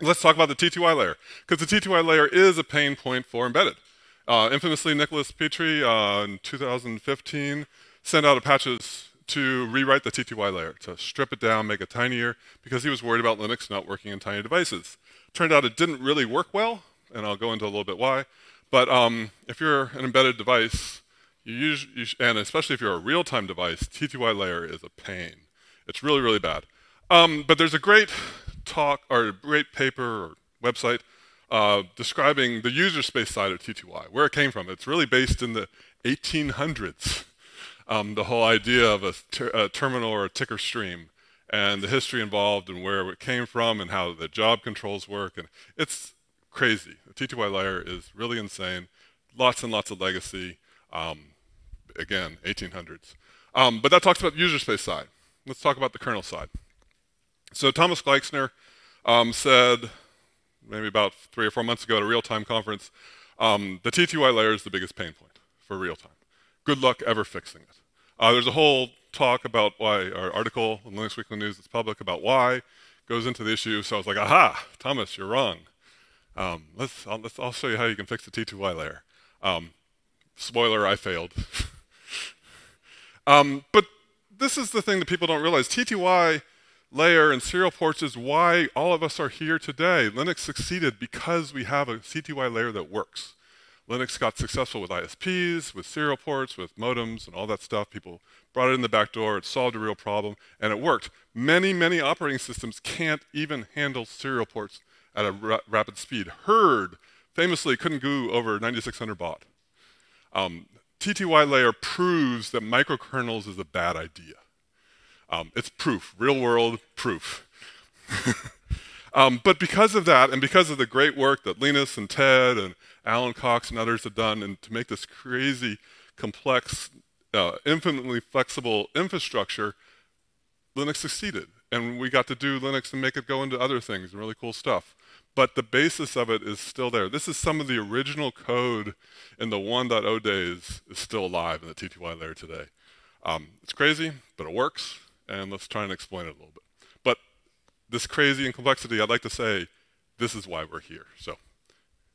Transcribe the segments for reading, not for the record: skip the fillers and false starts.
Let's talk about the TTY layer, because the TTY layer is a pain point for embedded. Infamously, Nicholas Petrie in 2015 sent out a patches to rewrite the TTY layer, to strip it down, make it tinier, because he was worried about Linux not working in tiny devices. Turned out it didn't really work well, and I'll go into a little bit why. But if you're an embedded device, and especially if you're a real-time device, TTY layer is a pain. It's really, really bad. But there's a great talk, or a great paper or website describing the user space side of TTY, where it came from. It's really based in the 1800s, the whole idea of a terminal or a ticker stream, and the history involved and where it came from and how the job controls work. And it's crazy. The TTY layer is really insane. Lots and lots of legacy. Again, 1800s. But that talks about the user space side. Let's talk about the kernel side. So Thomas Gleixner said, maybe about 3 or 4 months ago at a real-time conference, the TTY layer is the biggest pain point for real-time. Good luck ever fixing it. There's a whole talk about why, or article in Linux Weekly News that's public about why, goes into the issue, so I was like, aha, Thomas, you're wrong. I'll show you how you can fix the TTY layer. Spoiler, I failed. But this is the thing that people don't realize. TTY layer and serial ports is why all of us are here today. Linux succeeded because we have a TTY layer that works. Linux got successful with ISPs, with serial ports, with modems, and all that stuff. People brought it in the back door, it solved a real problem, and it worked. Many, many operating systems can't even handle serial ports at a rapid speed. Herd, famously, couldn't go over 9600 baud. TTY layer proves that microkernels is a bad idea. It's proof, real-world proof. But because of that, and because of the great work that Linus and Ted and Alan Cox and others have done, and to make this crazy, complex, infinitely flexible infrastructure, Linux succeeded. And we got to do Linux and make it go into other things and really cool stuff. But the basis of it is still there. This is some of the original code in the 1.0 days is still alive in the TTY layer today. It's crazy, but it works, and let's try and explain it a little bit. But this crazy and complexity, I'd like to say, this is why we're here. So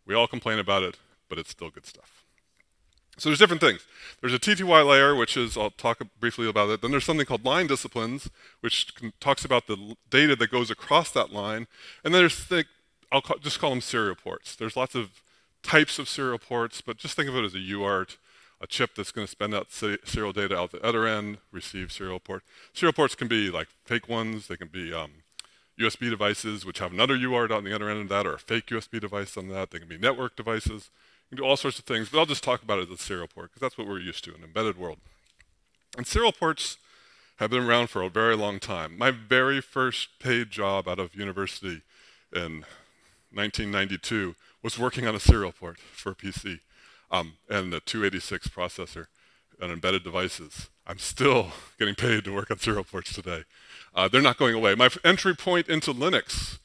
we all complain about it, but it's still good stuff. So there's different things. There's a TTY layer, which is, I'll talk briefly about it. Then there's something called line disciplines, which talks about the data that goes across that line. And then there's I'll just call them serial ports. There's lots of types of serial ports, but just think of it as a UART, a chip that's going to spend out serial data out the other end, receive serial port. Serial ports can be like fake ones. They can be USB devices, which have another UART on the other end of that, or a fake USB device on that. They can be network devices. You can do all sorts of things, but I'll just talk about it as a serial port, because that's what we're used to in the embedded world. And serial ports have been around for a very long time. My very first paid job out of university in 1992 was working on a serial port for a PC and the 286 processor and embedded devices. I'm still getting paid to work on serial ports today. They're not going away. My entry point into Linux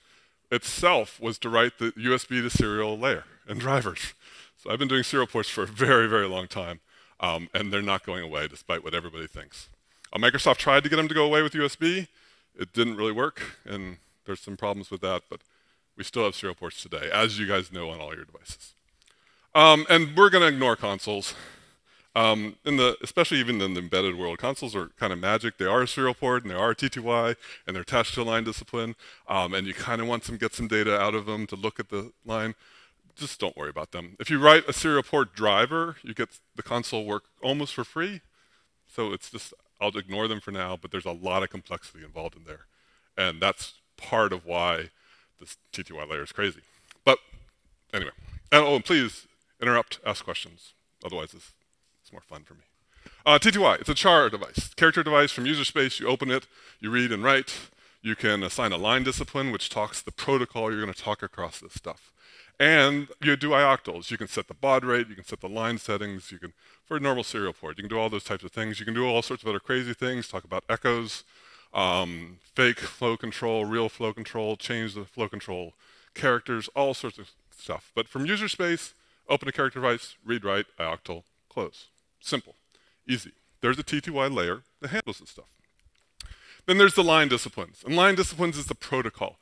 itself was to write the USB to serial layer and drivers. So I've been doing serial ports for a very, very long time, and they're not going away despite what everybody thinks. Microsoft tried to get them to go away with USB. It didn't really work, and there's some problems with that, but we still have serial ports today, as you guys know, on all your devices. And we're going to ignore consoles. Especially even in the embedded world, consoles are kind of magic. They are a serial port, and they are a TTY, and they're attached to a line discipline. And you kind of want to get some data out of them to look at the line. Just don't worry about them. If you write a serial port driver, you get the console work almost for free. So it's just, I'll ignore them for now, but there's a lot of complexity involved in there. And that's part of why this TTY layer is crazy. But anyway, and please interrupt, ask questions. Otherwise, it's more fun for me. TTY, it's a char device, character device from user space. You open it, you read and write. You can assign a line discipline, which talks the protocol you're going to talk across this stuff. And you do ioctals. You can set the baud rate. You can set the line settings. You can, for a normal serial port, you can do all those types of things. You can do all sorts of other crazy things, talk about echoes. Fake flow control, real flow control, change the flow control characters, all sorts of stuff. But from user space, open a character device, read, write, ioctal, close. Simple, easy. There's a TTY layer that handles this stuff. Then there's the line disciplines. And line disciplines is the protocol.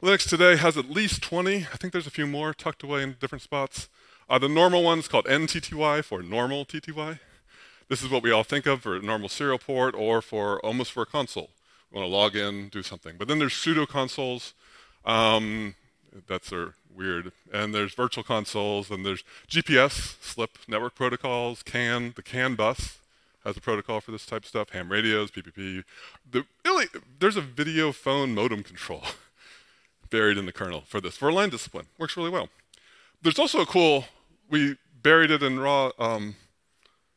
Linux today has at least 20. I think there's a few more tucked away in different spots. The normal one's called NTTY for normal TTY. This is what we all think of for a normal serial port or for almost for a console. We want to log in, do something. But then there's pseudo consoles. That's weird. And there's virtual consoles, and there's GPS, SLIP network protocols, CAN. The CAN bus has a protocol for this type of stuff, ham radios, PPP. There's a video phone modem control buried in the kernel for this, for line discipline. Works really well. There's also a cool, we buried it in raw,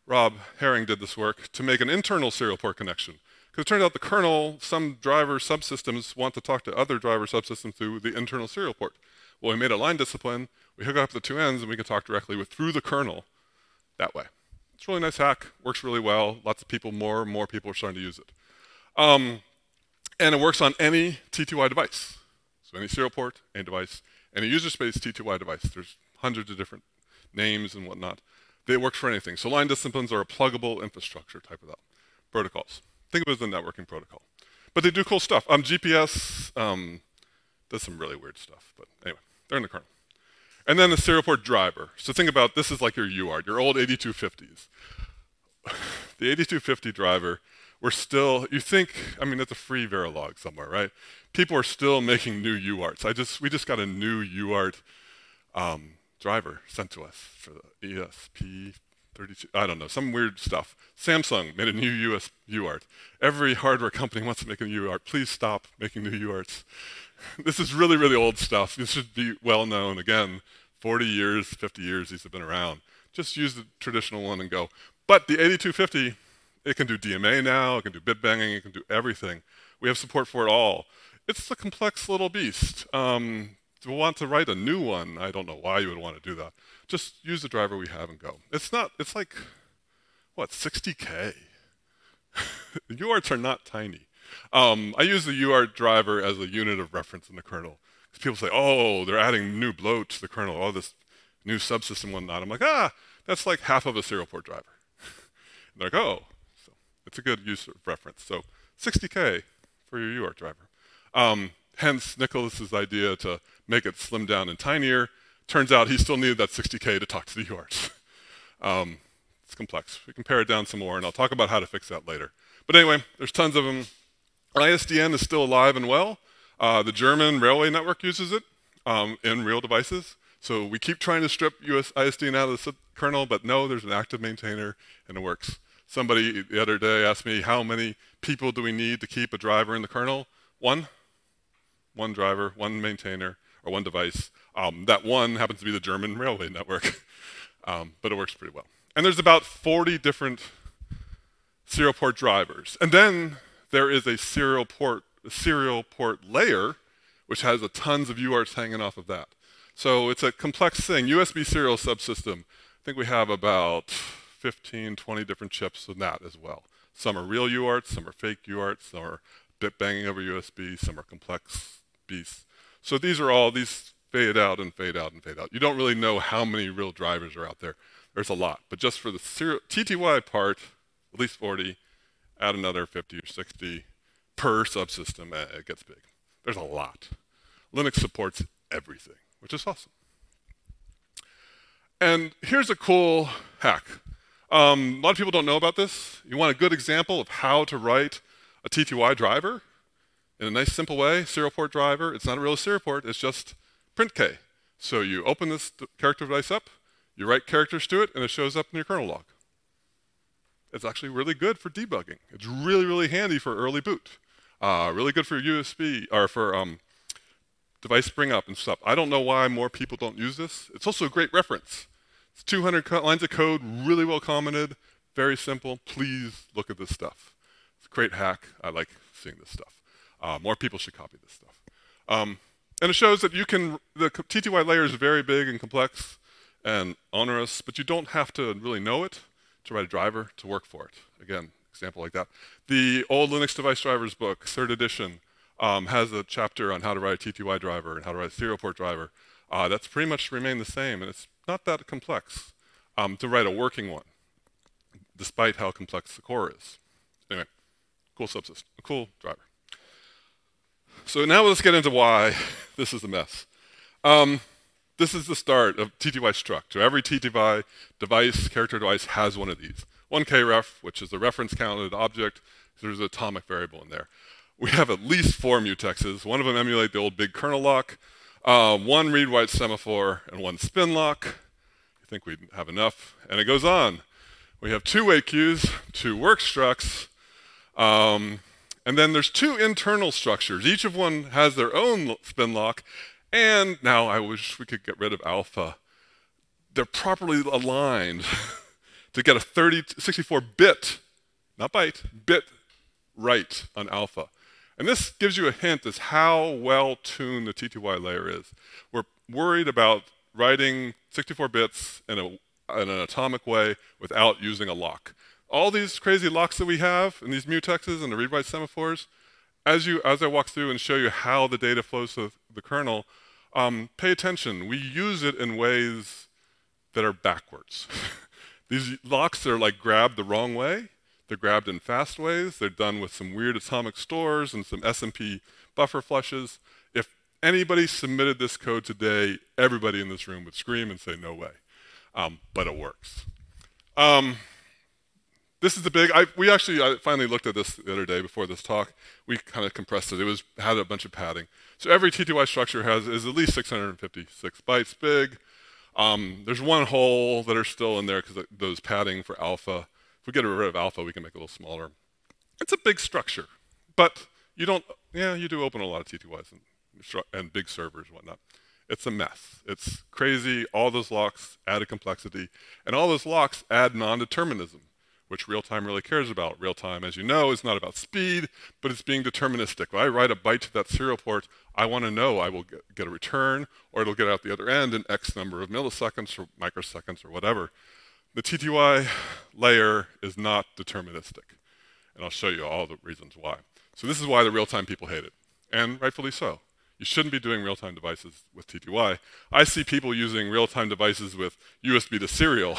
Rob Herring did this work to make an internal serial port connection. Because it turns out the kernel, some driver subsystems want to talk to other driver subsystems through the internal serial port. Well, we made a line discipline, we hook up the two ends, and we can talk directly through the kernel that way. It's a really nice hack, works really well. Lots of people, more people are starting to use it. And it works on any TTY device. So any serial port, any device, any user space TTY device. There's hundreds of different names and whatnot. They work for anything. So line disciplines are a pluggable infrastructure type of that. Protocols. Think of it as a networking protocol. But they do cool stuff. GPS does some really weird stuff. But anyway, they're in the kernel. And then the serial port driver. So think about this is like your UART, your old 8250s. The 8250 driver, we're still, you think, I mean, it's a free Verilog somewhere, right? People are still making new UARTs. We just got a new UART driver sent to us for the ESP32. I don't know, some weird stuff. Samsung made a new UART. Every hardware company wants to make a new UART. Please stop making new UARTs. This is really, really old stuff. This should be well known. Again, 40 years, 50 years, these have been around. Just use the traditional one and go. But the 8250, it can do DMA now, it can do bit banging, it can do everything. We have support for it all. It's a complex little beast. To want to write a new one, I don't know why you would want to do that. Just use the driver we have and go. It's not, it's like, what, 60K? UARTs are not tiny. I use the UART driver as a unit of reference in the kernel. People say, oh, they're adding new bloat to the kernel, all this new subsystem and whatnot. I'm like, that's like half of a serial port driver. They're like, oh. It's a good use of reference. So 60K for your UART driver. Hence Nicholas's idea to make it slim down and tinier. Turns out he still needed that 60K to talk to the UARTs. It's complex. We can pare it down some more, and I'll talk about how to fix that later. But anyway, there's tons of them. ISDN is still alive and well. The German railway network uses it in real devices. So we keep trying to strip ISDN out of the kernel, but no, there's an active maintainer, and it works. Somebody the other day asked me, how many people do we need to keep a driver in the kernel? One. One driver, one maintainer, or one device. That one happens to be the German railway network. But it works pretty well. And there's about 40 different serial port drivers. And then there is a serial port layer, which has tons of UARTs hanging off of that. So it's a complex thing. USB serial subsystem, I think we have about 15, 20 different chips in that as well. Some are real UARTs, some are fake UARTs, some are bit banging over USB, some are complex beasts. So these are all, these fade out and fade out and fade out. You don't really know how many real drivers are out there. There's a lot, but just for the TTY part, at least 40, add another 50 or 60 per subsystem, it gets big. There's a lot. Linux supports everything, which is awesome. And here's a cool hack. A lot of people don't know about this. You want a good example of how to write a TTY driver in a nice simple way, serial port driver. It's not a real serial port, it's just printk. So you open this character device up, you write characters to it, and it shows up in your kernel log. It's actually really good for debugging. It's really, really handy for early boot. Really good for USB, or for device bring up and stuff. I don't know why more people don't use this. It's also a great reference. It's 200 lines of code, really well commented, very simple. Please look at this stuff. It's a great hack. I like seeing this stuff. More people should copy this stuff. And it shows that you can, the TTY layer is very big and complex and onerous, but you don't have to really know it to write a driver to work for it. Again, example like that. The old Linux device drivers book, 3rd edition, has a chapter on how to write a TTY driver and how to write a serial port driver. That's pretty much remained the same, and it's not that complex to write a working one, despite how complex the core is. Anyway, cool subsystem, cool driver. So now let's get into why this is a mess. This is the start of TTY struct. So every TTY device, character device, has one of these. 1Kref, which is the reference counted object, there's an atomic variable in there. We have at least 4 mutexes. One of them emulate the old big kernel lock, one read-write semaphore, and one spin lock. I think we have enough. And it goes on. We have 2 AQs, 2 work structs, and then there's 2 internal structures. Each of one has their own spin lock. And now I wish we could get rid of alpha. They're properly aligned to get a 64-bit, not byte, bit right on alpha. And this gives you a hint as how well tuned the TTY layer is. We're worried about writing 64 bits in an atomic way without using a lock. All these crazy locks that we have, and these mutexes and the read-write semaphores, as I walk through and show you how the data flows to the kernel, pay attention. We use it in ways that are backwards. These locks are like grabbed the wrong way. They're grabbed in fast ways. They're done with some weird atomic stores and some SMP buffer flushes. If anybody submitted this code today, everybody in this room would scream and say, no way. But it works. This is the big, I finally looked at this the other day before this talk. We kind of compressed it. It had a bunch of padding. So every TTY structure is at least 656 bytes big. There's one hole that are still in there because those padding for alpha. If we get rid of alpha, we can make it a little smaller. It's a big structure, but you don't, yeah, you do open a lot of TTYs and big servers and whatnot. It's a mess. It's crazy. All those locks add a complexity, and all those locks add non-determinism, which real-time really cares about. Real-time, as you know, is not about speed, but it's being deterministic. When I write a byte to that serial port, I want to know I will get a return, or it'll get out the other end in X number of milliseconds or microseconds or whatever. The TTY layer is not deterministic, and I'll show you all the reasons why. So this is why the real-time people hate it, and rightfully so. You shouldn't be doing real-time devices with TTY. I see people using real-time devices with USB to serial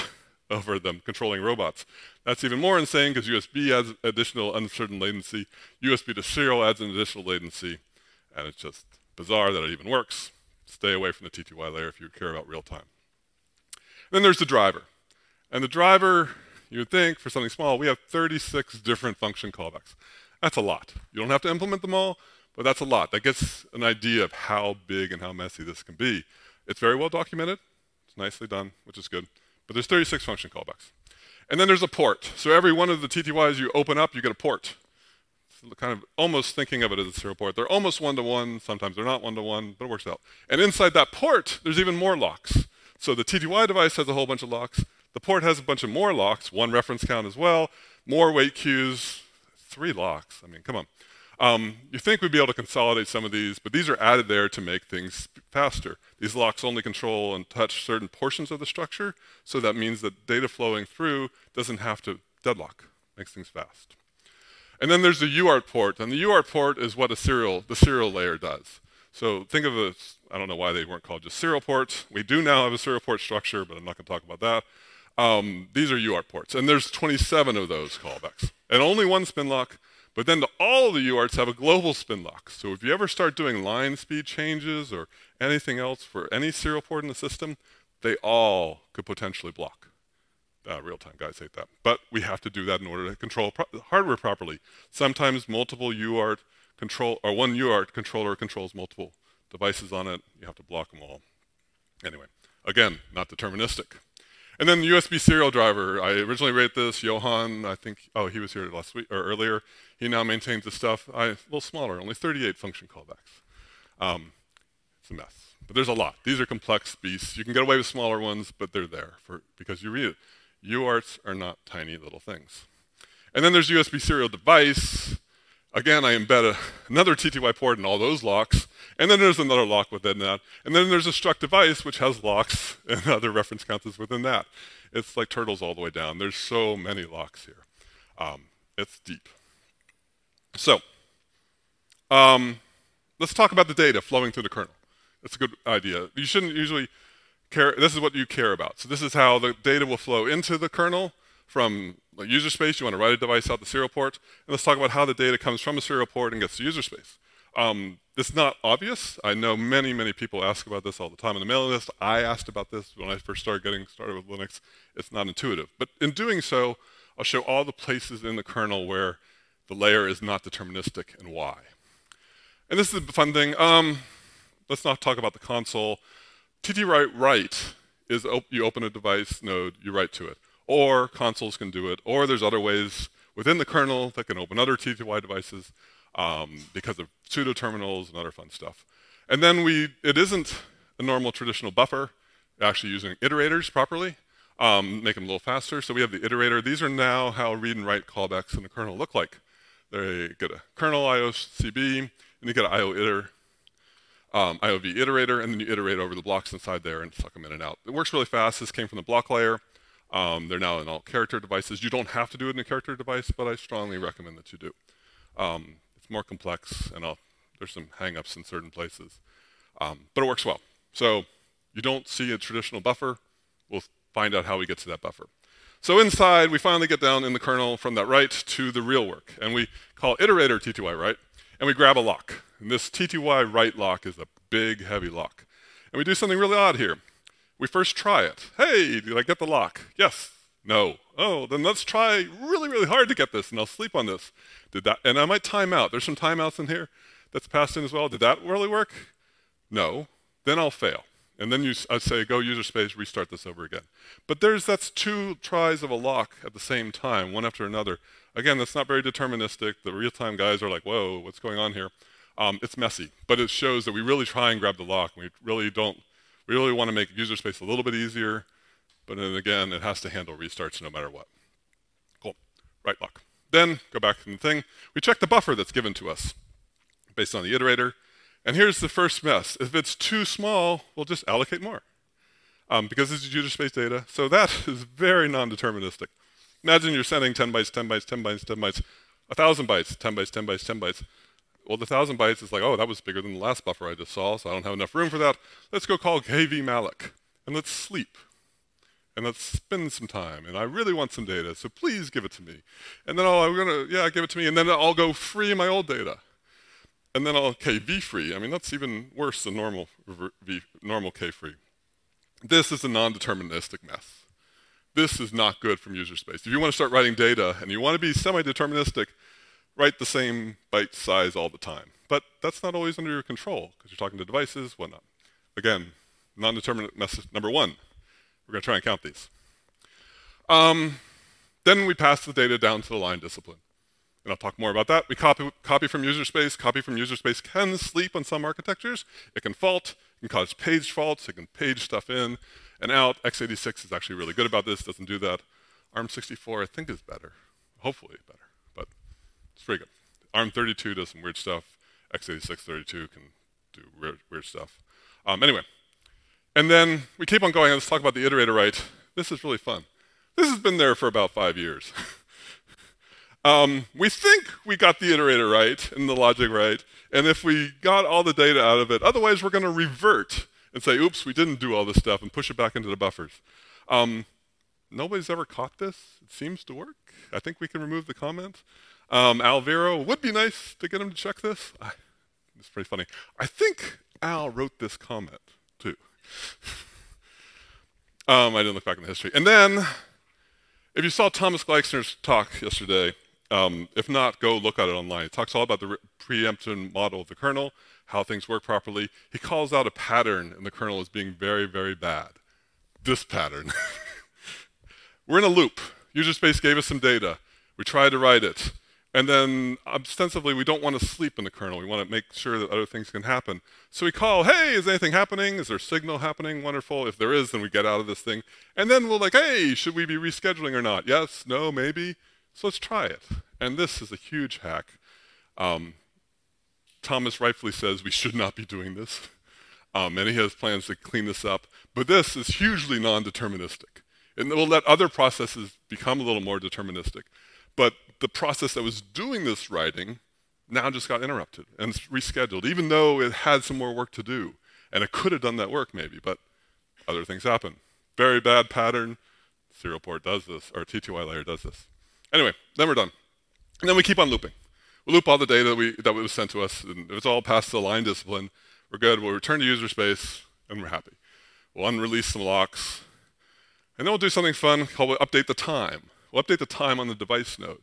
over them, controlling robots. That's even more insane because USB adds additional uncertain latency, USB to serial adds an additional latency, and it's just bizarre that it even works. Stay away from the TTY layer if you care about real time. Then there's the driver. And the driver, you would think, for something small, we have 36 different function callbacks. That's a lot. You don't have to implement them all, but that's a lot. That gets an idea of how big and how messy this can be. It's very well documented. It's nicely done, which is good. But there's 36 function callbacks. And then there's a port. So every one of the TTYs you open up, you get a port. It's kind of almost thinking of it as a serial port. They're almost one-to-one. Sometimes they're not one-to-one, but it works out. And inside that port, there's even more locks. So the TTY device has a whole bunch of locks. The port has a bunch of more locks, one reference count as well, more wait queues, 3 locks. I mean, come on. You think we'd be able to consolidate some of these, but these are added there to make things faster. These locks only control and touch certain portions of the structure, so that means that data flowing through doesn't have to deadlock. Makes things fast. And then there's the UART port, and the UART port is what the serial layer does. So think of a, I don't know why they weren't called just serial ports. We do now have a serial port structure, but I'm not going to talk about that. These are UART ports, and there's 27 of those callbacks, and only one spin lock. But then all the UARTs have a global spin lock. So if you ever start doing line speed changes or anything else for any serial port in the system, they all could potentially block. Real-time guys hate that, but we have to do that in order to control hardware properly. Sometimes multiple UART control or one UART controller controls multiple devices on it. You have to block them all. Anyway, again, not deterministic. And then the USB serial driver, I originally rated this. Johan, I think, oh, he was here last week or earlier. He now maintains this stuff. A little smaller, only 38 function callbacks. It's a mess, but there's a lot. These are complex beasts. You can get away with smaller ones, but they're there because you read it. UARTs are not tiny little things. And then there's USB serial device. Again, I embed another TTY port in all those locks, and then there's another lock within that, and then there's a struct device which has locks and other reference counts within that. It's like turtles all the way down. There's so many locks here. It's deep. So let's talk about the data flowing through the kernel. That's a good idea. You shouldn't usually care. This is what you care about. So this is how the data will flow into the kernel. From user space, you want to write a device out the serial port. And let's talk about how the data comes from a serial port and gets to user space. It's not obvious. I know many, many people ask about this all the time on the mailing list. I asked about this when I first started getting started with Linux. It's not intuitive. But in doing so, I'll show all the places in the kernel where the layer is not deterministic and why. And this is the fun thing. Let's not talk about the console. TTY write is you open a device node, you write to it. Or consoles can do it. Or there's other ways within the kernel that can open other TTY devices. Because of pseudo terminals and other fun stuff. And then it isn't a normal traditional buffer, actually using iterators properly, make them a little faster. So we have the iterator. These are now how read and write callbacks in the kernel look like. They get a kernel IOCB, and you get an IOV iterator, and then you iterate over the blocks inside there and suck them in and out. It works really fast. This came from the block layer. They're now in all character devices. You don't have to do it in a character device, but I strongly recommend that you do. It's more complex, and there's some hang-ups in certain places. But it works well. So you don't see a traditional buffer. We'll find out how we get to that buffer. So inside, we finally get down in the kernel from that write to the real work. And we call iterator TTY write, and we grab a lock. And this TTY write lock is a big, heavy lock. And we do something really odd here. We first try it. Hey, did I get the lock? Yes. No. Oh, then let's try really, really hard to get this, and I'll sleep on this. Did that? And I might time out. There's some timeouts in here that's passed in as well. Did that really work? No. Then I'll fail. And then I say, go user space, restart this over again. But that's two tries of a lock at the same time, one after another. Again, that's not very deterministic. The real-time guys are like, whoa, what's going on here? It's messy. But it shows that we really try and grab the lock. We really want to make user space a little bit easier. But then again, it has to handle restarts no matter what. Cool. Right lock. Then go back to the thing. We check the buffer that's given to us based on the iterator. And here's the first mess. If it's too small, we'll just allocate more because this is user space data. So that is very non-deterministic. Imagine you're sending 10 bytes, 10 bytes, 10 bytes, 10 bytes, 1,000 bytes, 10 bytes, 10 bytes, 10 bytes. Well, the 1,000 bytes is like, oh, that was bigger than the last buffer I just saw, so I don't have enough room for that. Let's go call kvmalloc, and let's sleep. And let's spend some time, and I really want some data, so please give it to me. And then give it to me, and then I'll go free my old data. And then I'll k-v-free. I mean, that's even worse than normal k-free. This is a non-deterministic mess. This is not good from user space. If you want to start writing data, and you want to be semi-deterministic, write the same byte size all the time. But that's not always under your control, because you're talking to devices, whatnot. Again, non-determinate message number one. We're going to try and count these. Then we pass the data down to the line discipline. And I'll talk more about that. We copy from user space. Copy from user space can sleep on some architectures. It can fault. It can cause page faults. It can page stuff in and out. x86 is actually really good about this. Doesn't do that. ARM64, I think, is better. Hopefully better. But it's pretty good. ARM32 does some weird stuff. x86-32 can do weird stuff. Anyway. And then we keep on going. Let's talk about the iterator write. This is really fun. This has been there for about 5 years. We think we got the iterator right and the logic right. And if we got all the data out of it, otherwise we're going to revert and say, oops, we didn't do all this stuff and push it back into the buffers. Nobody's ever caught this. It seems to work. I think we can remove the comment. Al Viro, would be nice to get him to check this. It's pretty funny. I think Al wrote this comment, too. I didn't look back in the history. And then, if you saw Thomas Gleixner's talk yesterday, if not, go look at it online. It talks all about the preemption model of the kernel, how things work properly. He calls out a pattern in the kernel as being very, very bad. This pattern. We're in a loop. User space gave us some data. We tried to write it. And then, ostensibly, we don't want to sleep in the kernel. We want to make sure that other things can happen. So we call, hey, is anything happening? Is there a signal happening? Wonderful. If there is, then we get out of this thing. And then we're like, hey, should we be rescheduling or not? Yes, no, maybe. So let's try it. And this is a huge hack. Thomas rightfully says we should not be doing this. And he has plans to clean this up. But this is hugely non-deterministic. And it will let other processes become a little more deterministic. But the process that was doing this writing now just got interrupted and rescheduled, even though it had some more work to do. And it could have done that work maybe, but other things happen. Very bad pattern. Serial port does this, or TTY layer does this. Anyway, then we're done. And then we keep on looping. we loop all the data that was sent to us, and if it's all past the line discipline, we're good. We'll return to user space, and we're happy. We'll unrelease some locks, and then we'll do something fun called update the time. We'll update the time on the device node,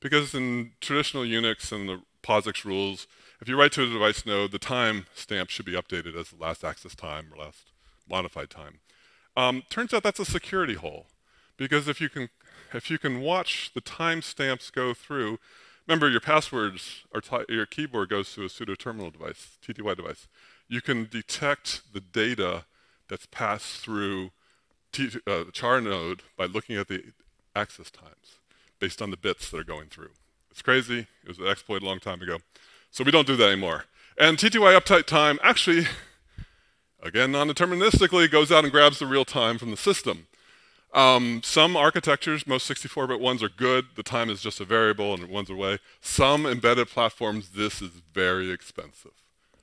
because in traditional Unix and the POSIX rules, if you write to a device node, the time stamp should be updated as the last access time or last modified time. Turns out that's a security hole, because if you can watch the timestamps go through, remember your passwords or your keyboard goes to a pseudo terminal device, TTY device. You can detect the data that's passed through char node by looking at the access times based on the bits that are going through. It's crazy. It was an exploit a long time ago. So we don't do that anymore. And TTY update time actually, again, non-deterministically, goes out and grabs the real time from the system. Some architectures, most 64-bit ones, are good. The time is just a variable and it runs away. Some embedded platforms, this is very expensive.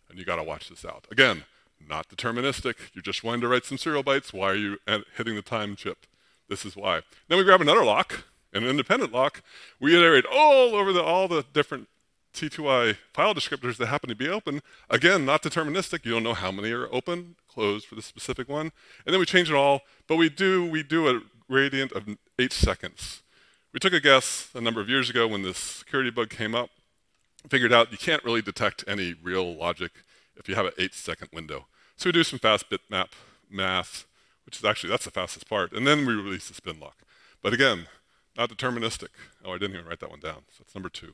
And you got to watch this out. Again, not deterministic. You're just wanting to write some serial bytes. Why are you hitting the time chip? This is why. Then we grab another lock, an independent lock. We iterate all over all the different T2I file descriptors that happen to be open. Again, not deterministic. You don't know how many are open, closed for the specific one. And then we change it all, but we do a gradient of 8 seconds. We took a guess a number of years ago when this security bug came up, figured out you can't really detect any real logic if you have an 8-second window. So we do some fast bitmap math, which is actually, that's the fastest part, and then we release the spin lock. But again, not deterministic. Oh, I didn't even write that one down, so that's number 2.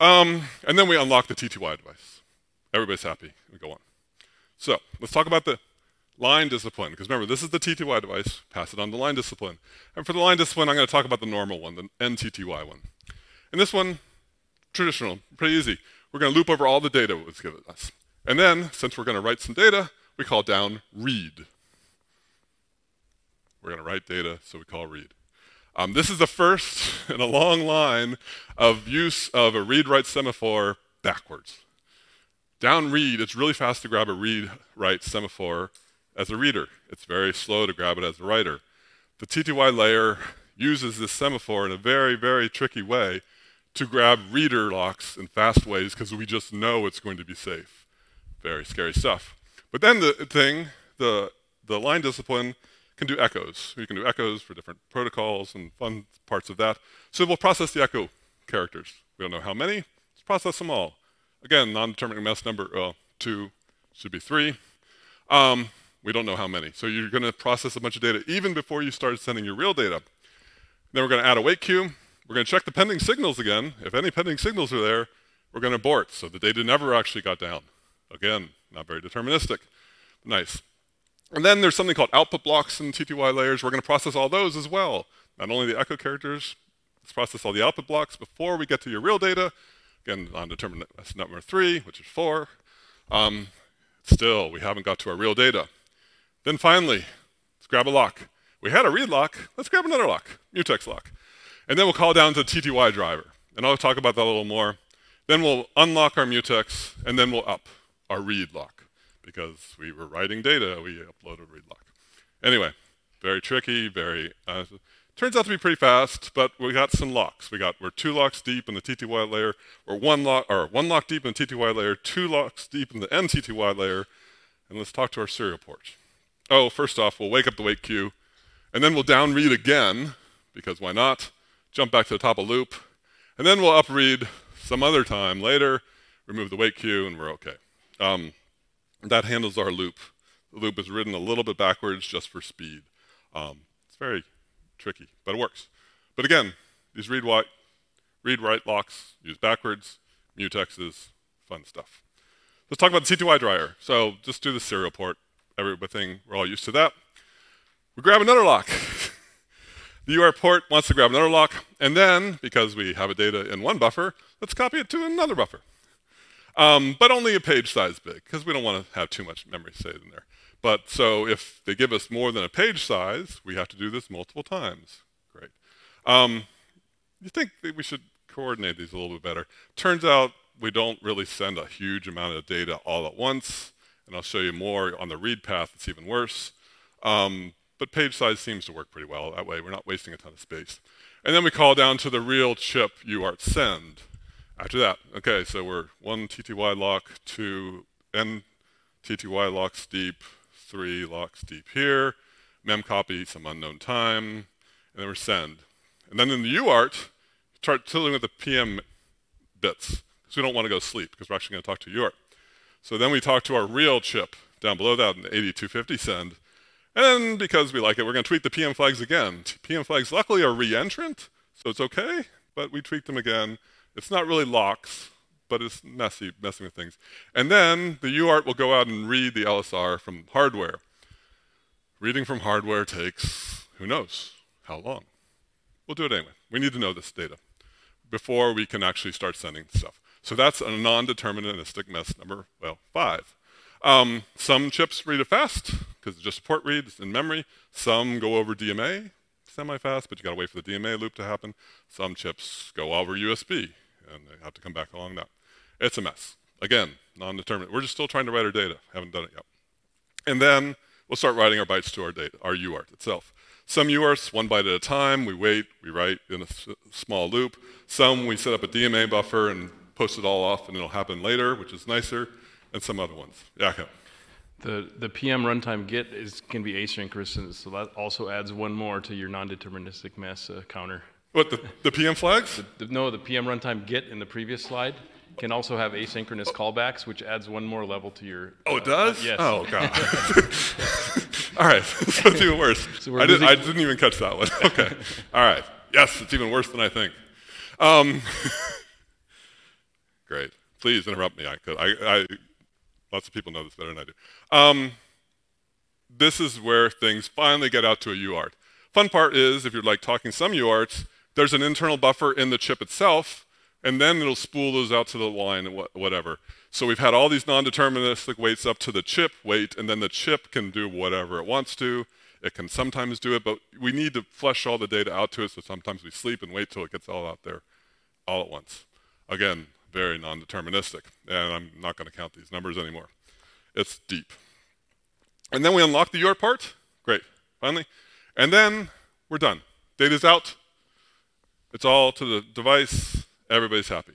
And then we unlock the TTY device. Everybody's happy. We go on. So let's talk about the line discipline, because remember, this is the TTY device. Pass it on to line discipline. And for the line discipline, I'm going to talk about the normal one, the NTTY one. And this one, traditional, pretty easy. We're going to loop over all the data that's given us. And then, since we're going to write some data, we call down read. We're going to write data, so we call read. This is the first in a long line of use of a read-write semaphore backwards. Down read, it's really fast to grab a read-write semaphore as a reader. It's very slow to grab it as a writer. The TTY layer uses this semaphore in a very, very tricky way to grab reader locks in fast ways because we just know it's going to be safe. Very scary stuff. But then the thing, the line discipline, can do echoes. We can do echoes for different protocols and fun parts of that. So we'll process the echo characters. We don't know how many. Let's process them all. Again, non-deterministic number, 2 should be 3. We don't know how many. So you're going to process a bunch of data even before you start sending your real data. Then we're going to add a wait queue. We're going to check the pending signals again. If any pending signals are there, we're going to abort. So the data never actually got down. Again, not very deterministic. Nice. And then there's something called output blocks and TTY layers. We're going to process all those as well. Not only the echo characters, let's process all the output blocks before we get to your real data. Again, non-determinant, that's number 3, which is 4. Still, we haven't got to our real data. Then finally, let's grab a lock. We had a read lock. Let's grab another lock, mutex lock. And then we'll call down to TTY driver. And I'll talk about that a little more. Then we'll unlock our mutex, and then we'll up our read lock, because we were writing data, we uploaded read lock. Anyway, very tricky, very, turns out to be pretty fast, but we got some locks. We're 2 locks deep in the TTY layer, or 1 lock deep in the TTY layer, 2 locks deep in the NTTY layer, and let's talk to our serial port. Oh, first off, we'll wake up the wait queue, and then we'll down read again, because why not? Jump back to the top of loop, and then we'll up read some other time later, remove the wait queue, and we're okay. That handles our loop. The loop is written a little bit backwards just for speed. It's very tricky, but it works. But again, these read-write locks use backwards, mutexes, fun stuff. Let's talk about the TTY driver. So just do the serial port, everything. We're all used to that. We grab another lock. The UR port wants to grab another lock, and then, because we have a data in one buffer, let's copy it to another buffer. But only a page size big, because we don't want to have too much memory saved in there. But so if they give us more than a page size, we have to do this multiple times. Great. You think that we should coordinate these a little bit better. Turns out we don't really send a huge amount of data all at once, and I'll show you more on the read path, it's even worse. But page size seems to work pretty well. That way we're not wasting a ton of space. And then we call down to the real chip UART send. After that, okay, so we're one TTY lock, two n TTY locks deep, three locks deep here, mem copy some unknown time, and then we're send. And then in the UART, start dealing with the PM bits, because we don't want to go sleep, because we're actually going to talk to UART. So then we talk to our real chip down below that in the 8250 send. And because we like it, we're going to tweak the PM flags again. PM flags luckily are re-entrant, so it's okay, but we tweak them again. It's not really locks, but it's messy, messing with things. And then the UART will go out and read the LSR from hardware. Reading from hardware takes, who knows, how long. We'll do it anyway. We need to know this data before we can actually start sending stuff. So that's a non-deterministic mess number, well, 5. Some chips read it fast, because it's just a port read, it's in memory. Some go over DMA, semi-fast, but you gotta wait for the DMA loop to happen. Some chips go over USB, and they have to come back along that. It's a mess. Again, non-determinate. We're just still trying to write our data, haven't done it yet. And then we'll start writing our bytes to our data, our UART itself. Some UARTs, one byte at a time, we wait, we write in a small loop. Some we set up a DMA buffer and post it all off, and it'll happen later, which is nicer. And some other ones. Yeah, okay. The PM runtime get can be asynchronous, so that also adds one more to your non-deterministic mess counter. What, the PM flags? No, the PM runtime get in the previous slide can also have asynchronous callbacks, which adds one more level to your... Oh, it does? Yes. Oh, God. All right, so it's even worse. So I didn't even catch that one. Okay. All right. Yes, it's even worse than I think. Great. Please interrupt me. Lots of people know this better than I do. This is where things finally get out to a UART. Fun part is, if you're like talking some UARTs, there's an internal buffer in the chip itself, and then it'll spool those out to the line and whatever. So we've had all these non-deterministic weights up to the chip weight, and then the chip can do whatever it wants to. It can sometimes do it, but we need to flesh all the data out to it, so sometimes we sleep and wait till it gets all out there all at once. Again, very non-deterministic, and I'm not going to count these numbers anymore. It's deep. And then we unlock the UART part. Great, finally. And then we're done. Data's out. It's all to the device. Everybody's happy.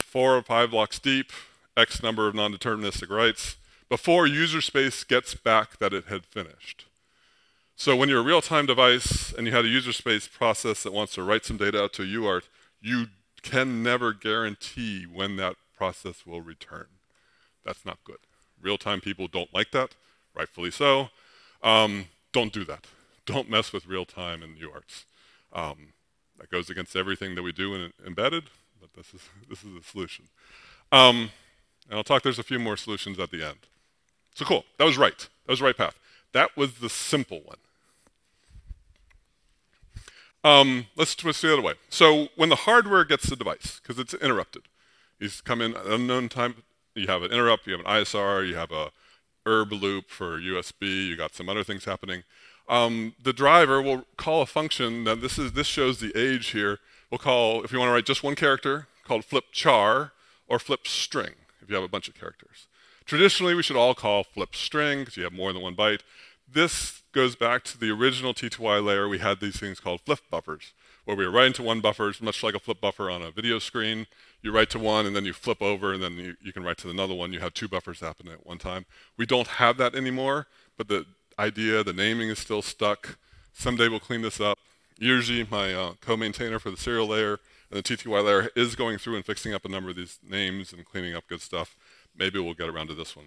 4 or 5 blocks deep, X number of non-deterministic writes, before user space gets back that it had finished. So when you're a real-time device and you had a user space process that wants to write some data out to a UART, you can never guarantee when that process will return. That's not good. Real-time people don't like that, rightfully so. Don't do that. Don't mess with real-time in UARTs. That goes against everything that we do in embedded, but this is the solution. And I'll talk, there's a few more solutions at the end. So cool, that was right. That was the right path. That was the simple one. Let's twist the other way. So when the hardware gets the device, because it's interrupted, you come in at an unknown time, you have an interrupt, you have an ISR, you have a herb loop for USB, you got some other things happening. The driver will call a function, now this shows the age here, we'll call, if you want to write just one character, called flip char or flip string, if you have a bunch of characters. Traditionally, we should all call flip string, because you have more than one byte. This goes back to the original T2I layer. We had these things called flip buffers, where we were writing to one buffers, much like a flip buffer on a video screen. You write to one, and then you flip over, and then you can write to another one. You have 2 buffers happening at one time. We don't have that anymore, but the idea, the naming is still stuck. Someday we'll clean this up. Yerji, my co-maintainer for the serial layer and the TTY layer, is going through and fixing up a number of these names and cleaning up good stuff. Maybe we'll get around to this one.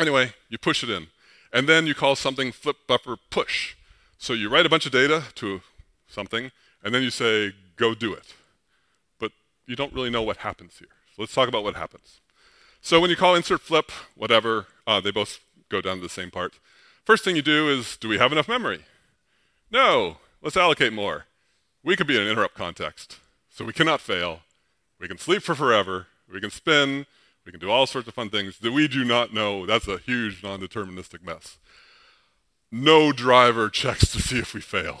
Anyway, you push it in. And then you call something flip buffer push. So you write a bunch of data to something, and then you say, go do it. But you don't really know what happens here. So let's talk about what happens. So when you call insert flip, whatever, they both go down to the same part. First thing you do is, do we have enough memory? No, let's allocate more. We could be in an interrupt context. So we cannot fail. We can sleep for forever. We can spin. We can do all sorts of fun things that we do not know. That's a huge non-deterministic mess. No driver checks to see if we fail.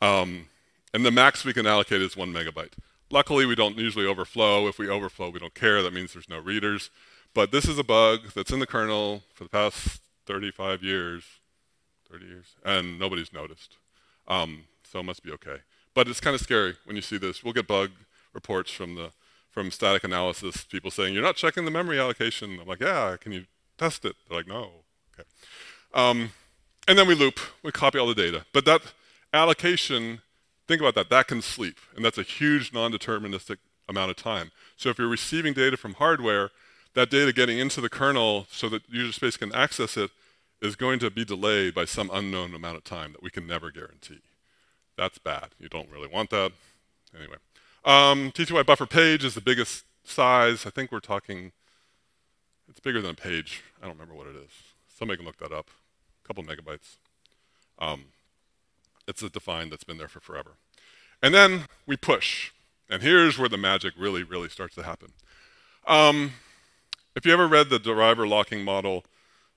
And the max we can allocate is 1 megabyte. Luckily, we don't usually overflow. If we overflow, we don't care. That means there's no readers. But this is a bug that's in the kernel for the past 35 years, 30 years, and nobody's noticed. So it must be okay. But it's kind of scary when you see this. We'll get bug reports from the from static analysis, people saying, you're not checking the memory allocation. I'm like, yeah, can you test it? They're like, no. Okay. And then we loop, we copy all the data. But that allocation, think about that, that can sleep. And that's a huge non-deterministic amount of time. So if you're receiving data from hardware, that data getting into the kernel so that user space can access it is going to be delayed by some unknown amount of time that we can never guarantee. That's bad. You don't really want that. Anyway, TTY buffer page is the biggest size. I think we're talking, it's bigger than a page. I don't remember what it is. Somebody can look that up. A couple megabytes. It's a define that's been there for forever. And then we push. And here's where the magic really, really starts to happen. If you ever read the deriver locking model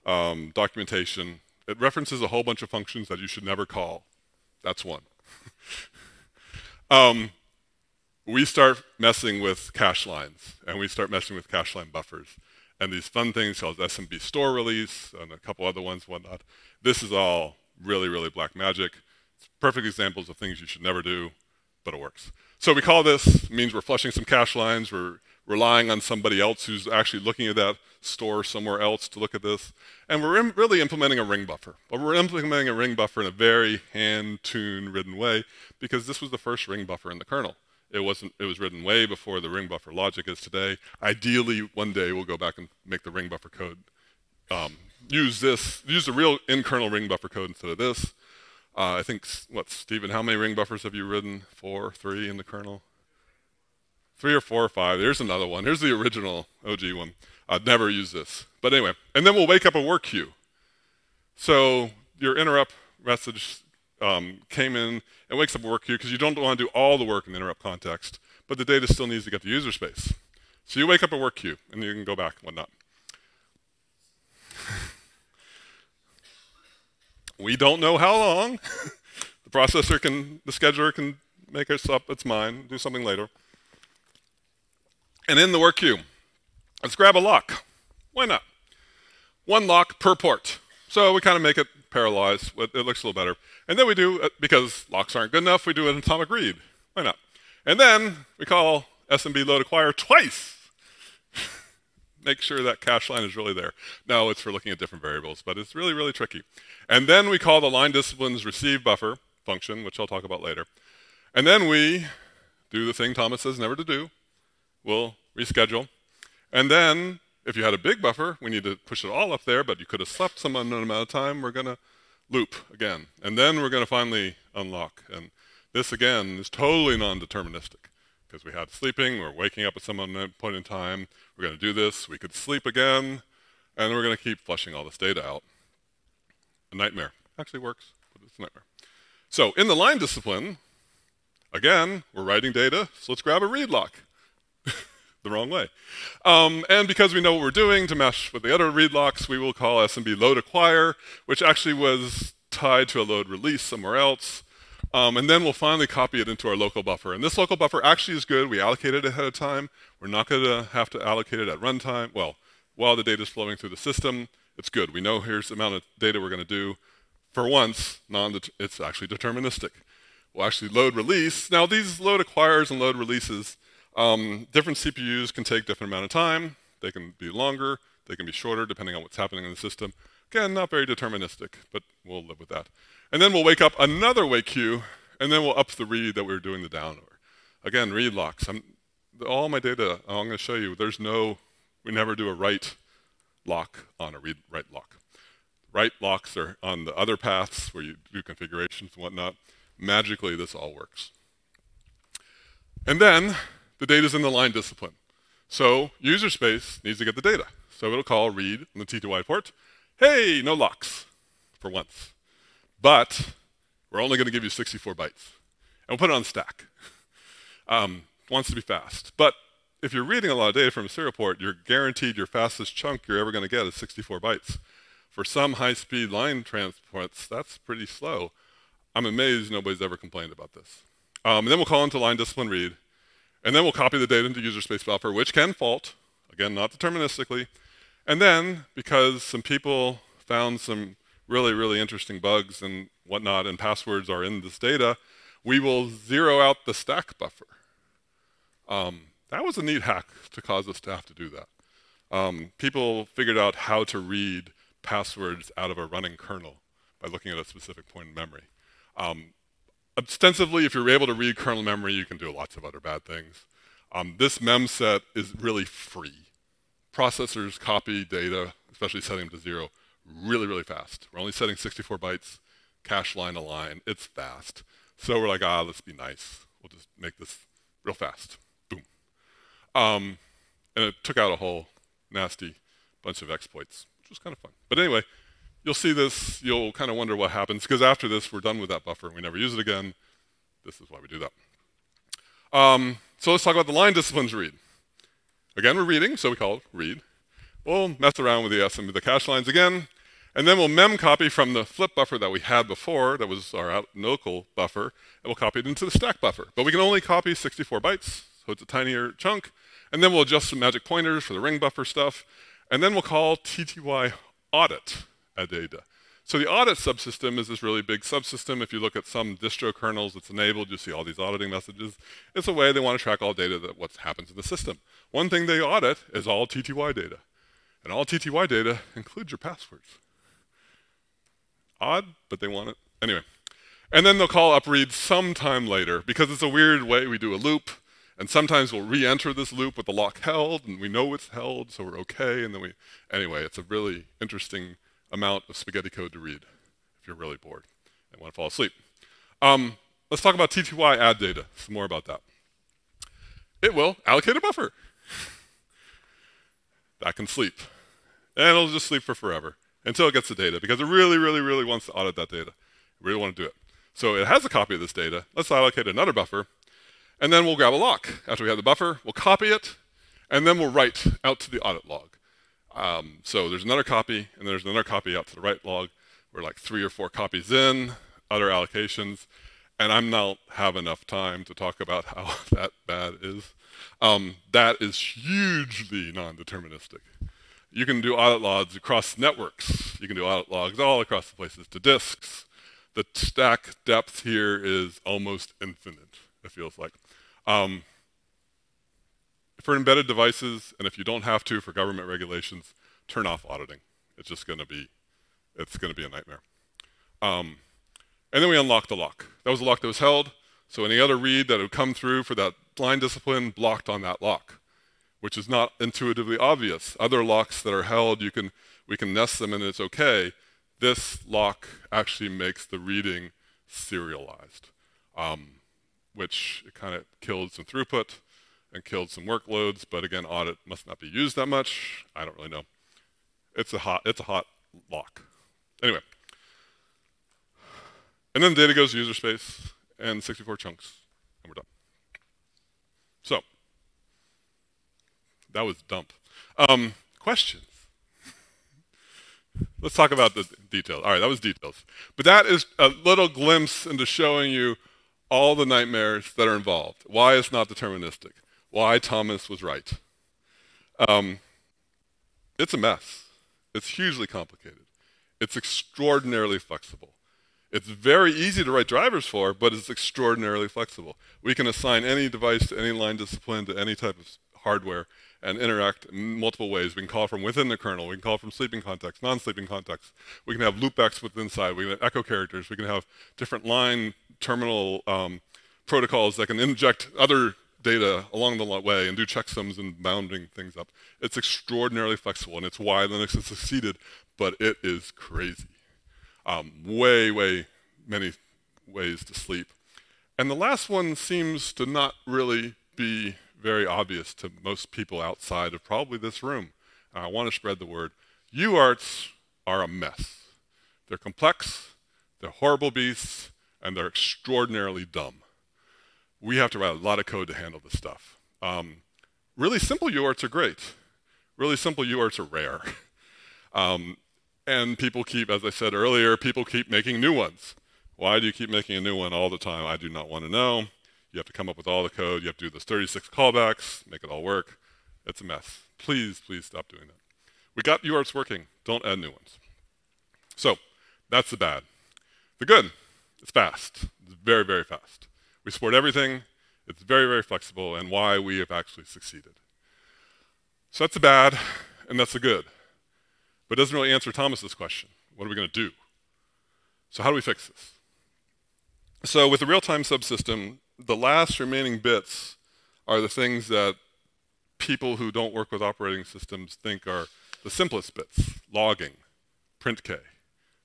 documentation, it references a whole bunch of functions that you should never call. That's one. We start messing with cache lines, and we start messing with cache line buffers. And these fun things called SMB store release and a couple other ones, whatnot. This is all really, really black magic. It's perfect examples of things you should never do, but it works. So we call this, means we're flushing some cache lines, we're relying on somebody else who's actually looking at that store somewhere else to look at this. And we're really implementing a ring buffer. But we're implementing a ring buffer in a very hand-tune ridden way, because this was the first ring buffer in the kernel. It was written way before the ring buffer logic is today. Ideally, one day we'll go back and make the ring buffer code. Use the real in-kernel ring buffer code instead of this. I think, what, Stephen, how many ring buffers have you written? 4, 3 in the kernel? 3 or 4 or 5. There's another one. Here's the original OG one. I'd never use this. But anyway, and then we'll wake up a work queue. So your interrupt message came in and wakes up a work queue because you don't want to do all the work in the interrupt context, but the data still needs to get to user space. So you wake up a work queue, and you can go back and whatnot. We don't know how long. The processor can, the scheduler can make us up its mind, do something later. And in the work queue, let's grab a lock. Why not? One lock per port. So we kind of make it parallelized. It looks a little better. And then we do, because locks aren't good enough, we do an atomic read. Why not? And then we call SMB load acquire twice. Make sure that cache line is really there. No, it's for looking at different variables, but it's really, really tricky. And then we call the line disciplines receive buffer function, which I'll talk about later. And then we do the thing Thomas says never to do. We'll reschedule. And then, if you had a big buffer, we need to push it all up there, but you could have slept some unknown amount of time. We're going to loop again. And then we're going to finally unlock. And this, again, is totally non-deterministic. Because we had sleeping, we're waking up at some point in time, we're going to do this, we could sleep again, and we're going to keep flushing all this data out. A nightmare. Actually works, but it's a nightmare. So in the line discipline, again, we're writing data, so let's grab a read lock. The wrong way. And because we know what we're doing to mesh with the other read locks, we will call SMB load acquire, which actually was tied to a load release somewhere else. And then we'll finally copy it into our local buffer. And this local buffer actually is good. We allocate it ahead of time. We're not going to have to allocate it at runtime. Well, while the data is flowing through the system, it's good. We know here's the amount of data we're going to do. For once, it's actually deterministic. We'll actually load release. Now, these load acquires and load releases, different CPUs can take different amount of time. They can be longer. They can be shorter, depending on what's happening in the system. Again, not very deterministic, but we'll live with that. And then we'll wake up another wake queue, and then we'll up the read that we were doing the down over. Again, read locks. All my data, I'm going to show you, there's no, we never do a write lock on a read write lock. Write locks are on the other paths where you do configurations and whatnot. Magically, this all works. And then the data's in the line discipline. So user space needs to get the data. So it'll call read on the TTY port. Hey, no locks for once. But we're only going to give you 64 bytes. And we'll put it on stack. Wants to be fast. But if you're reading a lot of data from a serial port, you're guaranteed your fastest chunk you're ever going to get is 64 bytes. For some high-speed line transports, that's pretty slow. I'm amazed nobody's ever complained about this. And then we'll call into line discipline read. And then we'll copy the data into user space buffer, which can fault. Again, not deterministically. And then, because some people found some really, really interesting bugs and whatnot, and passwords are in this data, we will zero out the stack buffer. That was a neat hack to cause the staff to do that. People figured out how to read passwords out of a running kernel by looking at a specific point in memory. Ostensibly, if you're able to read kernel memory, you can do lots of other bad things. This memset is really free. Processors copy data, especially setting them to zero, really, really fast. We're only setting 64 bytes, cache line to line. It's fast. So we're like, ah, let's be nice. We'll just make this real fast. Boom. And it took out a whole nasty bunch of exploits, which was kind of fun. But anyway, you'll see this. You'll kind of wonder what happens, because after this, we're done with that buffer, and we never use it again. This is why we do that. So let's talk about the line disciplines read. Again, we're reading, so we call it read. We'll mess around with the S and the cache lines again, and then we'll mem copy from the flip buffer that we had before, that was our local buffer, and we'll copy it into the stack buffer. But we can only copy 64 bytes, so it's a tinier chunk, and then we'll adjust some magic pointers for the ring buffer stuff, and then we'll call TTY audit at data. So the audit subsystem is this really big subsystem. If you look at some distro kernels that's enabled, you see all these auditing messages. It's a way they want to track all data that what happens in the system. One thing they audit is all TTY data. And all TTY data includes your passwords. Odd, but they want it. Anyway. And then they'll call upread sometime later, because it's a weird way we do a loop. And sometimes we'll re-enter this loop with the lock held, and we know it's held, so we're okay. And then we, anyway, it's a really interesting amount of spaghetti code to read if you're really bored and want to fall asleep. Let's talk about TTY add data, some more about that. It will allocate a buffer. That can sleep. And it'll just sleep for forever until it gets the data, because it really, really, really wants to audit that data. We really want to do it. So it has a copy of this data. Let's allocate another buffer. And then we'll grab a lock. After we have the buffer, we'll copy it, and then we'll write out to the audit log. So there's another copy, and there's another copy out to the write log. We're like 3 or 4 copies in, other allocations, and I don't have enough time to talk about how that bad is. That is hugely non-deterministic. You can do audit logs across networks. You can do audit logs all across the places to disks. The stack depth here is almost infinite, it feels like. For embedded devices, and if you don't have to for government regulations, turn off auditing. It's just going to be, it's going to be a nightmare. And then we unlock the lock. That was a lock that was held, so any other read that would come through for that line discipline blocked on that lock, which is not intuitively obvious. Other locks that are held, you can, we can nest them and it's okay. This lock actually makes the reading serialized, which kind of killed some throughput and killed some workloads, but again, audit must not be used that much. I don't really know. It's a hot lock. Anyway. And then the data goes to user space and 64 chunks, and we're done. So that was dump. Questions? Let's talk about the details. All right, that was details. But that is a little glimpse into showing you all the nightmares that are involved, why it's not deterministic, why Thomas was right. It's a mess. It's hugely complicated. It's extraordinarily flexible. It's very easy to write drivers for, but it's extraordinarily flexible. We can assign any device to any line discipline to any type of hardware and interact in multiple ways. We can call from within the kernel. We can call from sleeping contexts, non-sleeping contexts. We can have loopbacks with inside. We can have echo characters. We can have different line terminal protocols that can inject other data along the way and do checksums and bounding things up. It's extraordinarily flexible, and it's why Linux has succeeded, but it is crazy. Way many ways to sleep. And the last one seems to not really be very obvious to most people outside of probably this room. And I want to spread the word. UARTs are a mess. They're complex, they're horrible beasts, and they're extraordinarily dumb. We have to write a lot of code to handle this stuff. Really simple UARTs are great. Really simple UARTs are rare. And people keep, as I said earlier, people keep making new ones. Why do you keep making a new one all the time? I do not want to know. You have to come up with all the code. You have to do those 36 callbacks, make it all work. It's a mess. Please, please stop doing that. We got UARTs working. Don't add new ones. So that's the bad. The good, it's fast. It's very, very fast. We support everything. It's very, very flexible, and why we have actually succeeded. So that's the bad, and that's the good. But it doesn't really answer Thomas's question. What are we going to do? So how do we fix this? So with the real-time subsystem, the last remaining bits are the things that people who don't work with operating systems think are the simplest bits. Logging, printk,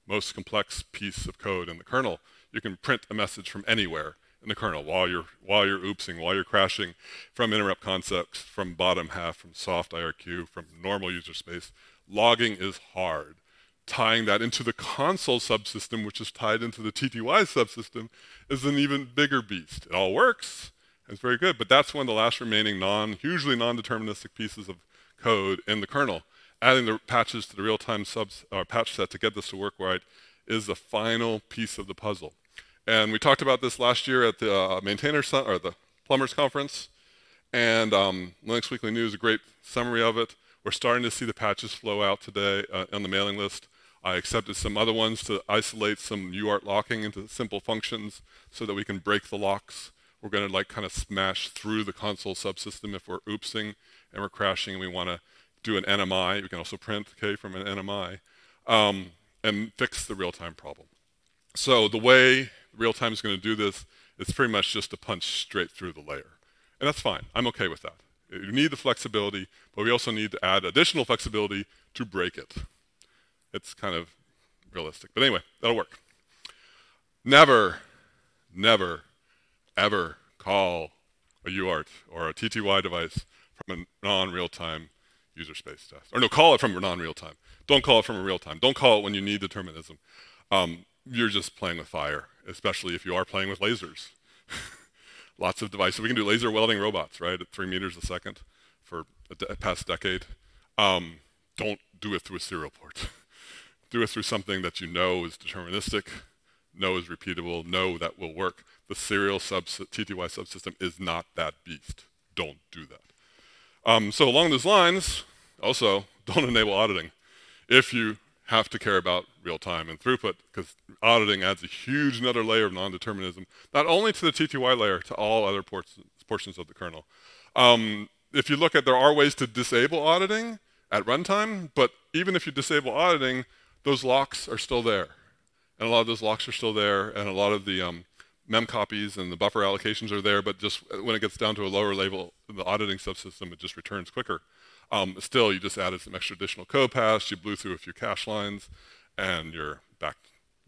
most complex piece of code in the kernel. You can print a message from anywhere in the kernel while you're oopsing, while you're crashing, from interrupt concepts, from bottom half, from soft IRQ, from normal user space. Logging is hard. Tying that into the console subsystem, which is tied into the TTY subsystem, is an even bigger beast. It all works. It's very good, but that's one of the last remaining hugely non-deterministic pieces of code in the kernel. Adding the patches to the real-time patch set to get this to work right is the final piece of the puzzle. And we talked about this last year at the the Plumbers Conference, and Linux Weekly News, a great summary of it. We're starting to see the patches flow out today on the mailing list. I accepted some other ones to isolate some UART locking into simple functions so that we can break the locks. We're going to kind of smash through the console subsystem if we're oopsing and we're crashing and we want to do an NMI. We can also print K from an NMI and fix the real-time problem. So the way real-time is going to do this is pretty much just to punch straight through the layer. And that's fine. I'm okay with that. You need the flexibility, but we also need to add additional flexibility to break it. It's kind of realistic. But anyway, that'll work. Never, never, ever call a UART or a TTY device from a non-real-time user space test. Or no, call it from a non-real-time. Don't call it from a real-time. Don't call it when you need determinism. You're just playing with fire, especially if you are playing with lasers. Lots of devices. We can do laser welding robots, right, at 3 meters a second for the past decade. Don't do it through a serial port. Do it through something that you know is deterministic, know is repeatable, know that will work. The serial TTY subsystem is not that beast. Don't do that. So along those lines, also, don't enable auditing if you have to care about real-time and throughput, because auditing adds a huge another layer of non-determinism, not only to the TTY layer, to all other portions of the kernel. If you look at, there are ways to disable auditing at runtime, but even if you disable auditing, those locks are still there. And a lot of those locks are still there, and a lot of the mem copies and the buffer allocations are there, but just when it gets down to a lower level, the auditing subsystem, it just returns quicker. Still, you just added some extra additional code paths, you blew through a few cache lines, and you're back.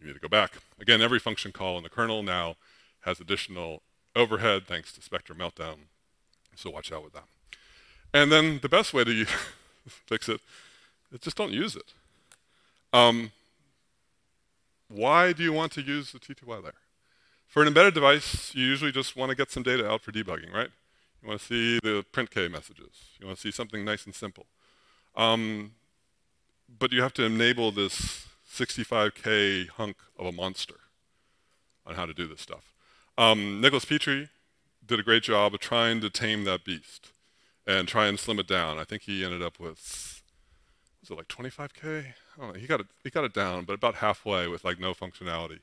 You need to go back. Again, every function call in the kernel now has additional overhead thanks to Spectre Meltdown, so watch out with that. And then the best way to fix it is just don't use it. Why do you want to use the TTY layer? For an embedded device, you usually just want to get some data out for debugging, right? You want to see the printk messages. You want to see something nice and simple. But you have to enable this 65K hunk of a monster on how to do this stuff. Nicholas Petrie did a great job of trying to tame that beast and try and slim it down. I think he ended up with, was it like 25K? I don't know. He got it down, but about halfway with like no functionality.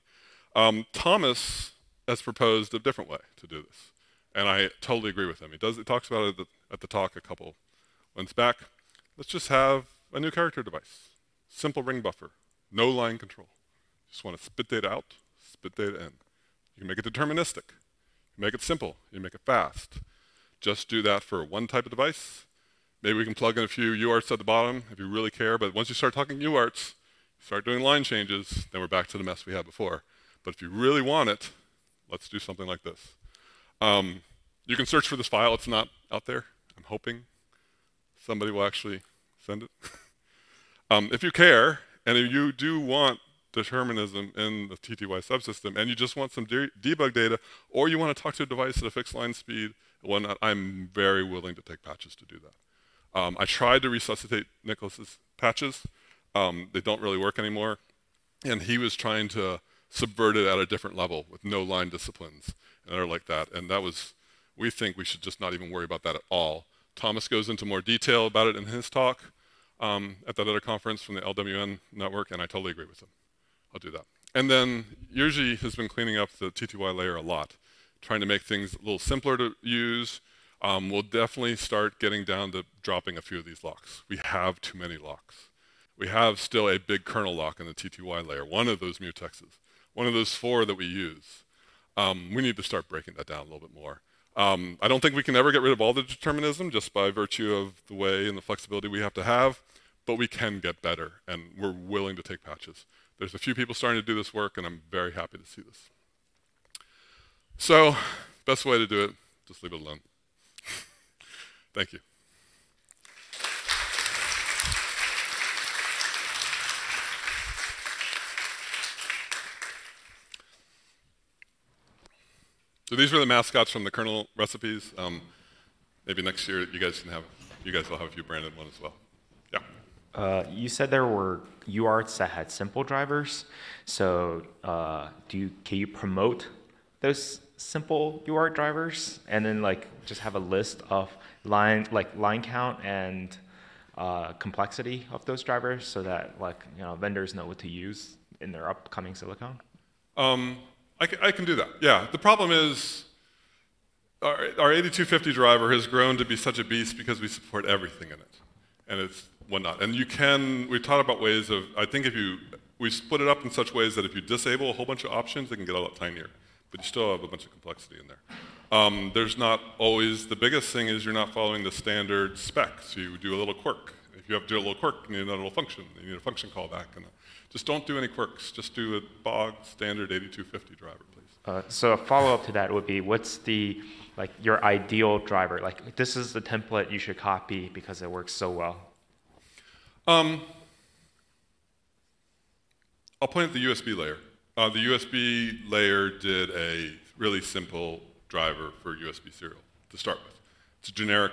Thomas has proposed a different way to do this, and I totally agree with him. He talks about it at the talk a couple months back. Let's just have a new character device, simple ring buffer, no line control. Just want to spit data out, spit data in. You can make it deterministic, you make it simple, you make it fast. Just do that for one type of device. Maybe we can plug in a few UARTs at the bottom if you really care, but once you start talking UARTs, start doing line changes, then we're back to the mess we had before. But if you really want it, let's do something like this. You can search for this file. It's not out there. I'm hoping somebody will actually send it. If you care, and if you do want determinism in the TTY subsystem, and you just want some debug data, or you want to talk to a device at a fixed line speed, whatnot, I'm very willing to take patches to do that. I tried to resuscitate Nicholas's patches. They don't really work anymore. And he was trying to subverted at a different level with no line disciplines and other like that. And that was, we think we should just not even worry about that at all. Thomas goes into more detail about it in his talk at that other conference from the LWN network, and I totally agree with him. I'll do that. And then Yerji has been cleaning up the TTY layer a lot. trying to make things a little simpler to use, we'll definitely start getting down to dropping a few of these locks. We have too many locks. We have still a big kernel lock in the TTY layer, one of those mutexes, one of those four that we use. We need to start breaking that down a little bit more. I don't think we can ever get rid of all the determinism just by virtue of the way and the flexibility we have to have, but we can get better, and we're willing to take patches. There's a few people starting to do this work, and I'm very happy to see this. So, best way to do it, just leave it alone. Thank you. So these were the mascots from the kernel recipes. Maybe next year you guys will have a few branded one as well. Yeah. You said there were UARTs that had simple drivers. So can you promote those simple UART drivers, and then like just have a list of line count and complexity of those drivers, so that vendors know what to use in their upcoming silicon? I can do that, yeah. The problem is our 8250 driver has grown to be such a beast because we support everything in it, and it's whatnot. And you can, we taught about ways of, I think if you, we split it up in such ways that if you disable a whole bunch of options, they can get a lot tinier, but you still have a bunch of complexity in there. There's not always, the biggest thing is you're not following the standard specs. You do a little quirk. If you have to do a little quirk, you need another little function. You need a function callback. And just don't do any quirks. Just do a bog standard 8250 driver, please. So a follow-up to that would be, what's the, your ideal driver? Like, this is the template you should copy because it works so well. I'll point at the USB layer. The USB layer did a really simple driver for USB serial to start with. It's a generic,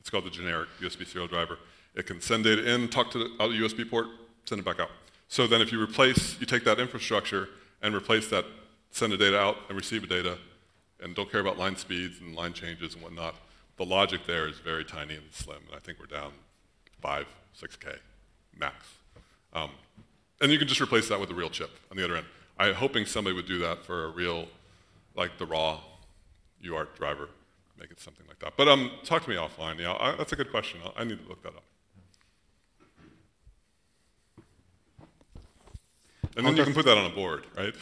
it's called the generic USB serial driver. It can send data in, talk to the USB port, send it back out. So then if you replace, you take that infrastructure and replace that, send the data out and receive the data, and don't care about line speeds and line changes and whatnot, the logic there is very tiny and slim, and I think we're down 5, 6K max. And you can just replace that with a real chip on the other end. I'm hoping somebody would do that for a real, like the raw UART driver, make it something like that. But talk to me offline, yeah, that's a good question. I need to look that up. And then you can put that on a board, right?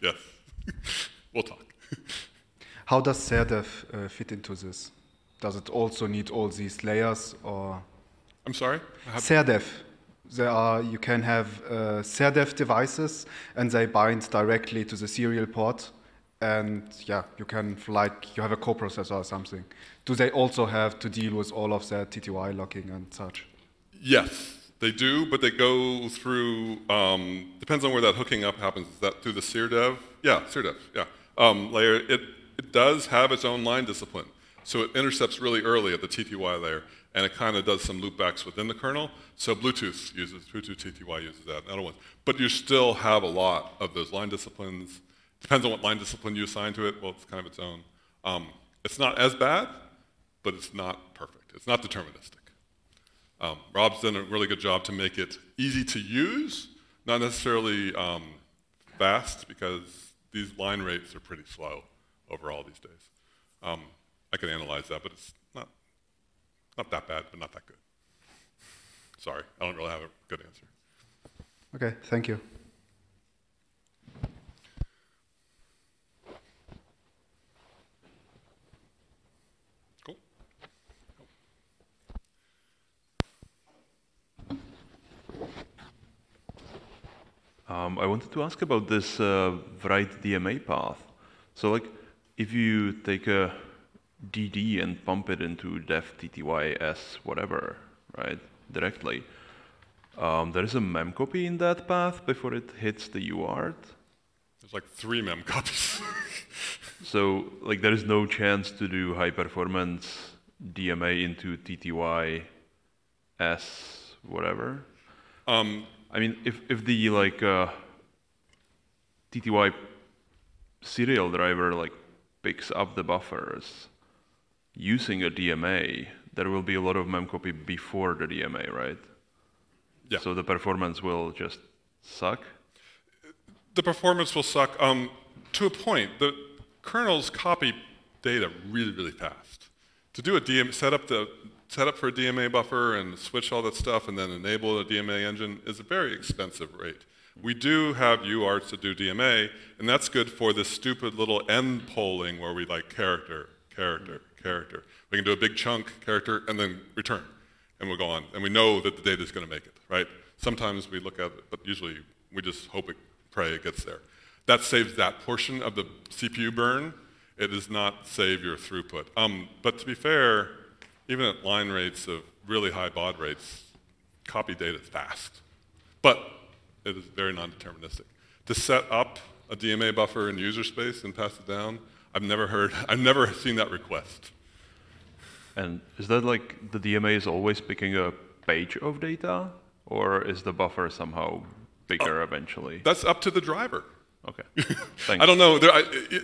Yes. We'll talk. How does SerDef fit into this? Does it also need all these layers, or? I'm sorry? SerDef. There are, you can have SerDef devices, and they bind directly to the serial port. And yeah, you can, you have a coprocessor or something. Do they also have to deal with all of that TTY locking and such? Yes. They do, but they go through, depends on where that hooking up happens. Is that through the SerDev? Yeah, SerDev, yeah. Layer, it does have its own line discipline. So it intercepts really early at the TTY layer, and it kind of does some loopbacks within the kernel. So Bluetooth TTY uses that, and other ones. But you still have a lot of those line disciplines. Depends on what line discipline you assign to it. Well, it's kind of its own. It's not as bad, but it's not perfect. It's not deterministic. Rob's done a really good job to make it easy to use, not necessarily fast, because these line rates are pretty slow overall these days. I can analyze that, but it's not that bad, but not that good. Sorry, I don't really have a good answer. Okay, thank you. I wanted to ask about this write DMA path. So if you take a DD and pump it into def TTYS whatever, right, directly, there is a mem copy in that path before it hits the UART? There's like 3 mem copies. So there is no chance to do high performance DMA into TTYS whatever? I mean, if the TTY serial driver picks up the buffers using a DMA, there will be a lot of memcopy before the DMA, right? Yeah. So the performance will just suck? The performance will suck to a point. The kernels copy data really, really fast. To do a DMA, set up for a DMA buffer and switch all that stuff and then enable a DMA engine is a very expensive rate. We do have UARTs to do DMA, and that's good for this stupid little end polling where we like character, character, character. We can do a big chunk, character, and then return, and we'll go on. And we know that the data is going to make it, right? Sometimes we look at it, but usually we just hope and pray it gets there. That saves that portion of the CPU burn. It does not save your throughput. But to be fair, even at line rates of really high baud rates, copy data is fast. But it is very non-deterministic. To set up a DMA buffer in user space and pass it down, I've never seen that request. And is that like the DMA is always picking a page of data, or is the buffer somehow bigger eventually? That's up to the driver. Okay. Thanks. I don't know.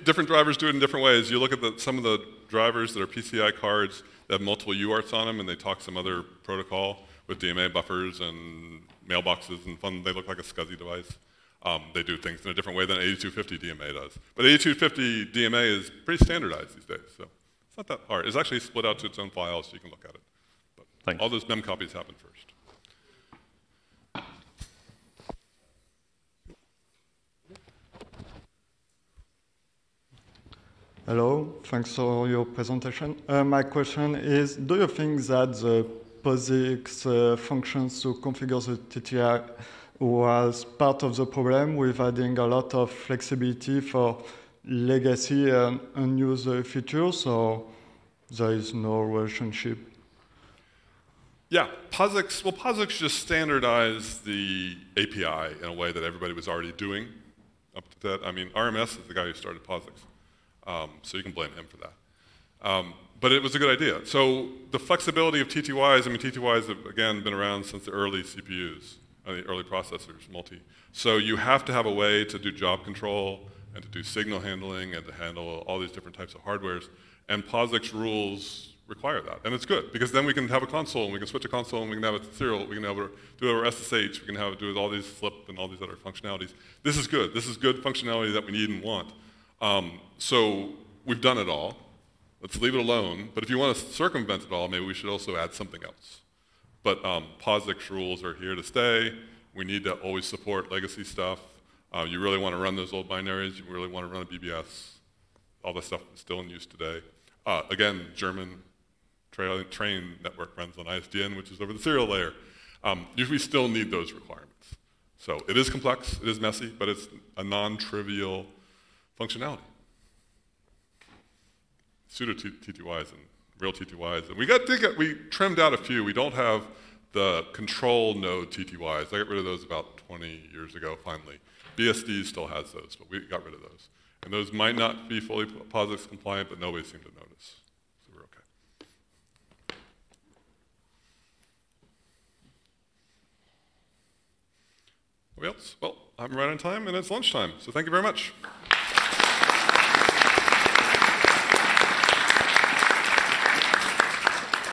Different drivers do it in different ways. You look at some of the drivers that are PCI cards that have multiple UARTs on them, and they talk some other protocol with DMA buffers and mailboxes and fun. They look like a SCSI device. They do things in a different way than 8250 DMA does. But 8250 DMA is pretty standardized these days, so it's not that hard. It's actually split out to its own file, so you can look at it. But thanks. All those mem copies happen first. Hello, thanks for your presentation. My question is, do you think that the POSIX functions to configure the TTY was part of the problem with adding a lot of flexibility for legacy and unused features, so there is no relationship? Yeah, POSIX just standardized the API in a way that everybody was already doing up to that. I mean, RMS is the guy who started POSIX. So you can blame him for that. But it was a good idea. So the flexibility of TTYs, I mean, TTYs have, again, been around since the early CPUs, the early processors, multi. So you have to have a way to do job control and to do signal handling and to handle all these different types of hardwares. And POSIX rules require that. And it's good, because then we can have a console, and we can switch a console, and we can have a serial, we can have do our SSH, we can have do all these flip and all these other functionalities. This is good. This is good functionality that we need and want. So we've done it all. Let's leave it alone. But if you want to circumvent it all, maybe we should also add something else. But POSIX rules are here to stay. We need to always support legacy stuff. You really want to run those old binaries. You really want to run a BBS. All that stuff is still in use today. Again, German train network runs on ISDN, which is over the serial layer. We still need those requirements. So it is complex. It is messy. But it's a non-trivial functionality. Pseudo TTYs and real TTYs. And we trimmed out a few. We don't have the control node TTYs. I got rid of those about 20 years ago, finally. BSD still has those, but we got rid of those. And those might not be fully POSIX compliant, but nobody seemed to notice. So we're okay. Anybody else? Well, I'm right on time, and it's lunchtime. So thank you very much.